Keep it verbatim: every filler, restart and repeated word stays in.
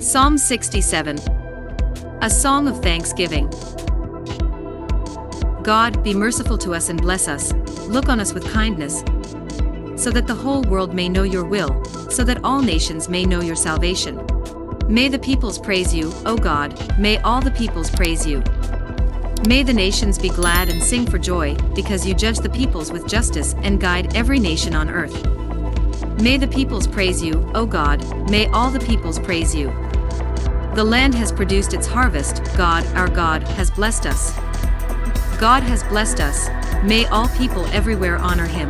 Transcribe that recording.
Psalm sixty-seven. A Song of Thanksgiving. God, be merciful to us and bless us, look on us with kindness, so that the whole world may know your will, so that all nations may know your salvation. May the peoples praise you, O God, may all the peoples praise you. May the nations be glad and sing for joy, because you judge the peoples with justice and guide every nation on earth. May the peoples praise you, O God, may all the peoples praise you. The land has produced its harvest, God, our God, has blessed us. God has blessed us, may all people everywhere honor him.